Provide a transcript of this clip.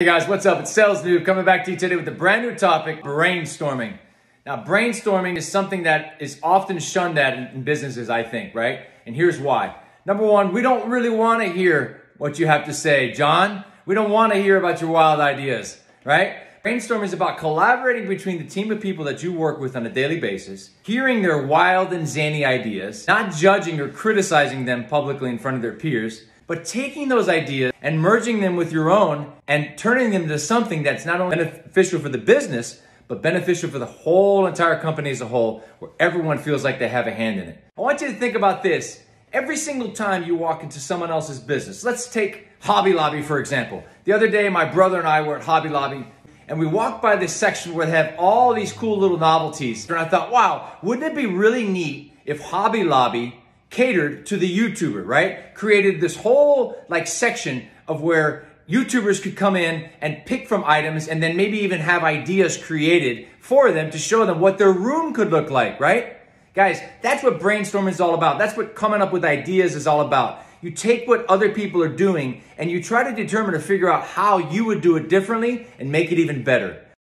Hey guys, what's up? It's Sales Dude coming back to you today with a brand new topic, brainstorming. Now, brainstorming is something that is often shunned at in businesses, I think, right? And here's why. Number one, we don't really want to hear what you have to say, John. We don't want to hear about your wild ideas, right? Brainstorming is about collaborating between the team of people that you work with on a daily basis, hearing their wild and zany ideas, not judging or criticizing them publicly in front of their peers, but taking those ideas and merging them with your own and turning them into something that's not only beneficial for the business, but beneficial for the whole entire company as a whole, where everyone feels like they have a hand in it. I want you to think about this. Every single time you walk into someone else's business, let's take Hobby Lobby, for example. The other day, my brother and I were at Hobby Lobby, and we walked by this section where they have all these cool little novelties. And I thought, wow, wouldn't it be really neat if Hobby Lobby catered to the YouTuber, right? Created this whole like section of where YouTubers could come in and pick from items and then maybe even have ideas created for them to show them what their room could look like, right? Guys, that's what brainstorming is all about. That's what coming up with ideas is all about. You take what other people are doing and you try to determine or figure out how you would do it differently and make it even better.